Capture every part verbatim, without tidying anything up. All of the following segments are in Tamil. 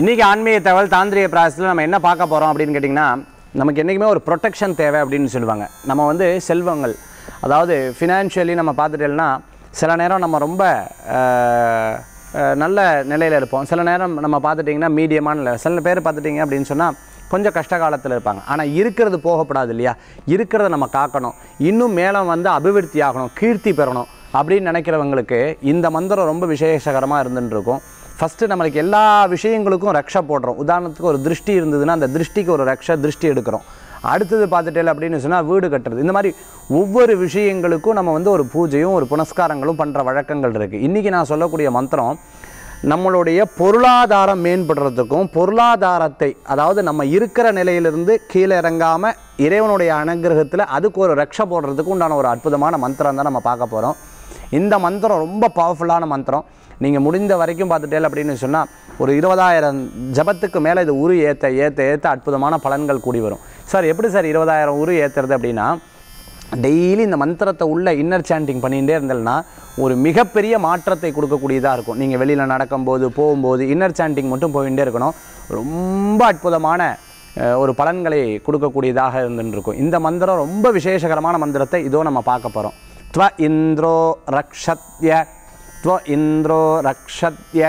இன்றைக்கி ஆன்மீக தகவல் தாந்திரிக பிராசஸில் நம்ம என்ன பார்க்க போகிறோம் அப்படின்னு கேட்டிங்கன்னா, நமக்கு என்றைக்குமே ஒரு ப்ரொடெக்ஷன் தேவை அப்படின்னு சொல்லுவாங்க. நம்ம வந்து செல்வங்கள், அதாவது ஃபினான்ஷியலி நம்ம பார்த்துட்டோம்னா சில நேரம் நம்ம ரொம்ப நல்ல நிலையில் இருப்போம், சில நேரம் நம்ம பார்த்துட்டிங்கன்னா மீடியமான நிலை, சில பேர் பார்த்துட்டிங்க அப்படின்னு சொன்னால் கொஞ்சம் கஷ்ட காலத்தில் இருப்பாங்க. ஆனால் இருக்கிறது போகப்படாது இல்லையா, இருக்கிறத நம்ம காக்கணும், இன்னும் மேலே வந்து அபிவிருத்தி ஆகணும், கீர்த்தி பெறணும் அப்படின்னு நினைக்கிறவங்களுக்கு இந்த மந்திரம் ரொம்ப விசேஷகரமாக இருந்துட்டுருக்கும். ஃபஸ்ட்டு நம்மளுக்கு எல்லா விஷயங்களுக்கும் ரக்ஷை போடுறோம். உதாரணத்துக்கு ஒரு திருஷ்டி இருந்ததுன்னா அந்த திருஷ்டிக்கு ஒரு ரக்ஷை திருஷ்டி எடுக்கிறோம். அடுத்தது பார்த்துட்டேன் அப்படின்னு சொன்னால் வீடு கட்டுறது. இந்த மாதிரி ஒவ்வொரு விஷயங்களுக்கும் நம்ம வந்து ஒரு பூஜையும் ஒரு புனஸ்காரங்களும் பண்ணுற வழக்கங்கள் இருக்குது. இன்றைக்கி நான் சொல்லக்கூடிய மந்திரம் நம்மளுடைய பொருளாதாரம் மேம்படுறதுக்கும், பொருளாதாரத்தை அதாவது நம்ம இருக்கிற நிலையிலிருந்து கீழே இறங்காமல் இறைவனுடைய அனுகிரகத்தில் அதுக்கு ஒரு ரக்ஷை போடுறதுக்கு உண்டான ஒரு அற்புதமான மந்திரம் தான் நம்ம பார்க்க போகிறோம். இந்த மந்திரம் ரொம்ப பவர்ஃபுல்லான மந்திரம். நீங்கள் முடிந்த வரைக்கும் பார்த்துட்டேன் அப்படின்னு சொன்னால் ஒரு இருபதாயிரம் ஜபத்துக்கு மேலே இது உரு ஏற்ற ஏற்ற ஏற்ற அற்புதமான பலன்கள் கூடி வரும். சார் எப்படி சார் இருபதாயிரம் உரு ஏற்றுறது அப்படின்னா, டெய்லி இந்த மந்திரத்தை உள்ள இன்னர் சாண்டிங் பண்ணிகிட்டே இருந்தேன்னா ஒரு மிகப்பெரிய மாற்றத்தை கொடுக்கக்கூடியதாக இருக்கும். நீங்கள் வெளியில் நடக்கும்போது போகும்போது இன்னர் சாண்டிங் மட்டும் போயிட்டே இருக்கணும். ரொம்ப அற்புதமான ஒரு பலன்களை கொடுக்கக்கூடியதாக இருந்துருக்கும். இந்த மந்திரம் ரொம்ப விசேஷகரமான மந்திரத்தை இதோ நம்ம பார்க்க போகிறோம். த்வ இந்திரோ ரக்ஷத்ய, த்வ இந்திரோ ரக்ஷத்ய,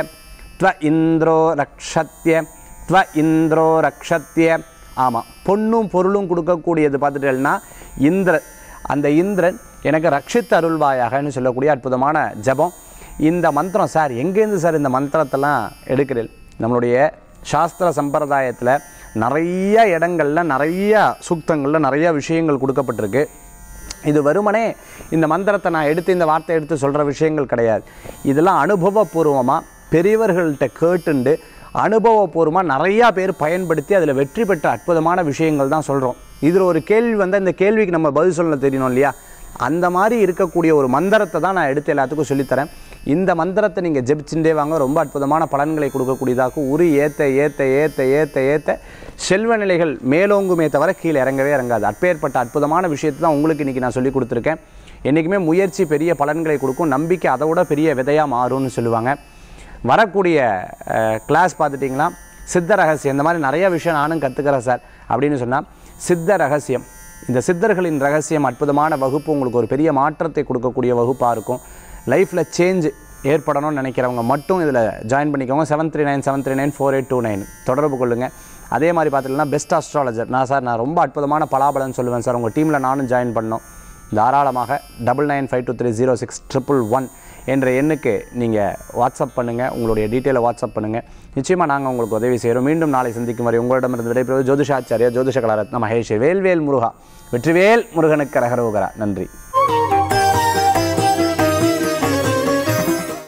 த்வ இந்திரோ ரக்ஷத்ய, த்வ இந்திரோ ரக்ஷத்ய. ஆமாம், பொண்ணும் பொருளும் கொடுக்கக்கூடியது பார்த்துட்டேன்னா இந்திர, அந்த இந்திரன் எனக்கு ரட்சித்து அருள்வாயாகன்னு சொல்லக்கூடிய அற்புதமான ஜபம் இந்த மந்திரம். சார் எங்கேருந்து சார் இந்த மந்திரத்தெல்லாம் எடுக்கிறேன்? நம்மளுடைய சாஸ்திர சம்பிரதாயத்தில் நிறைய இடங்களில் நிறையா சூக்தங்களில் நிறையா விஷயங்கள் கொடுக்கப்பட்டிருக்கு. இது வெறுமனே இந்த மந்திரத்தை நான் எடுத்து இந்த வார்த்தை எடுத்து சொல்கிற விஷயங்கள் கிடையாது. இதெல்லாம் அனுபவபூர்வமாக பெரியவர்கள்ட்ட கேட்டுண்டு அனுபவபூர்வமாக நிறையா பேர் பயன்படுத்தி அதில் வெற்றி பெற்ற அற்புதமான விஷயங்கள் தான் சொல்கிறோம். இதில் ஒரு கேள்வி வந்து இந்த கேள்விக்கு நம்ம பதில் சொல்ல தெரியணும் இல்லையா, அந்த மாதிரி இருக்கக்கூடிய ஒரு மந்திரத்தை தான் நான் எடுத்து எல்லாத்துக்கும் சொல்லித்தரேன். இந்த மந்திரத்தை நீங்கள் ஜெபிச்சுட்டே வாங்க, ரொம்ப அற்புதமான பலன்களை கொடுக்கக்கூடியதாக்கும். உரு ஏற்ற ஏற்ற ஏற்ற ஏற்ற ஏற்ற செல்வ நிலைகள் மேலோங்குமே தவிர கீழே இறங்கவே இறங்காது. அப்பேற்பட்ட அற்புதமான விஷயத்தை தான் உங்களுக்கு இன்றைக்கி நான் சொல்லி கொடுத்துருக்கேன். என்றைக்குமே முயற்சி பெரிய பலன்களை கொடுக்கும், நம்பிக்கை அதை விட பெரிய விதையாக மாறும்னு சொல்லுவாங்க. வரக்கூடிய கிளாஸ் பார்த்துட்டிங்கன்னா சித்த ரகசியம், இந்த மாதிரி நிறையா விஷயம் நானும் கற்றுக்கிறேன் சார் அப்படின்னு சொன்னால் சித்த ரகசியம், இந்த சித்தர்களின் ரகசியம் அற்புதமான வகுப்பு, உங்களுக்கு ஒரு பெரிய மாற்றத்தை கொடுக்கக்கூடிய வகுப்பாக இருக்கும். லைஃப்பில் சேஞ்ச் ஏற்படணும்னு நினைக்கிறவங்க மட்டும் இதில் ஜாயின் பண்ணிக்கோங்க. Seven three nine seven three nine four eight two nine தொடர்பு கொள்ளுங்கள். அதே மாதிரி பார்த்துட்டீங்கன்னா பெஸ்ட் அஸ்ட்ராலஜர் நான் சார், நான் ரொம்ப அற்புதமான பலாபலன் சொல்லுவேன் சார், உங்கள் டீமில் நானும் ஜாயின் பண்ணணும். தாராளமாக double nine five two three zero six triple one என்ற எண்ணுக்கு நீங்கள் வாட்ஸ்அப் பண்ணுங்கள், உங்களுடைய டீட்டெயிலை வாட்ஸ்அப் பண்ணுங்கள். நிச்சயமாக நாங்கள் உங்களுக்கு உதவி செய்கிறோம். மீண்டும் நாளை சந்திக்கும் வரை உங்களிடமிருந்து விடைபெறுவது ஜோதிஷாச்சாரியா ஜோதிஷ கலாரத் மகேஷ். வேல்வேல் முருகா, வெற்றிவேல் முருகனுக்கு அரகரோகரா. நன்றி.